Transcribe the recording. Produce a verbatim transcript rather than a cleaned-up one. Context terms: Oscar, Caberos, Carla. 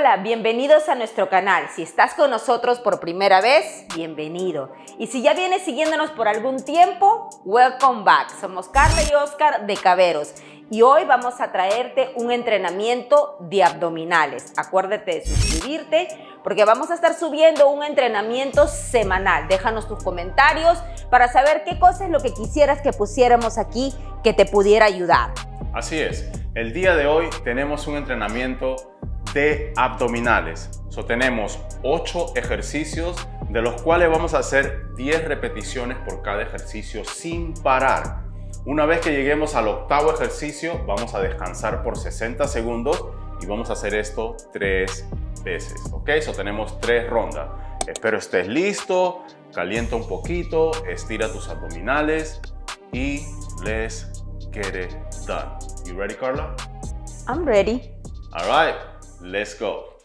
Hola, bienvenidos a nuestro canal. Si estás con nosotros por primera vez, bienvenido. Y si ya vienes siguiéndonos por algún tiempo, welcome back. Somos Carla y Oscar de Caberos. Y hoy vamos a traerte un entrenamiento de abdominales. Acuérdate de suscribirte porque vamos a estar subiendo un entrenamiento semanal. Déjanos tus comentarios para saber qué cosa es lo que quisieras que pusiéramos aquí que te pudiera ayudar. Así es. El día de hoy tenemos un entrenamiento de abdominales. So, tenemos ocho ejercicios de los cuales vamos a hacer diez repeticiones por cada ejercicio sin parar. Una vez que lleguemos al octavo ejercicio, vamos a descansar por sesenta segundos y vamos a hacer esto tres veces. Ok, so tenemos tres rondas. Espero estés listo, calienta un poquito, estira tus abdominales y let's get it done. You ready, Carla? I'm ready. All right, let's go.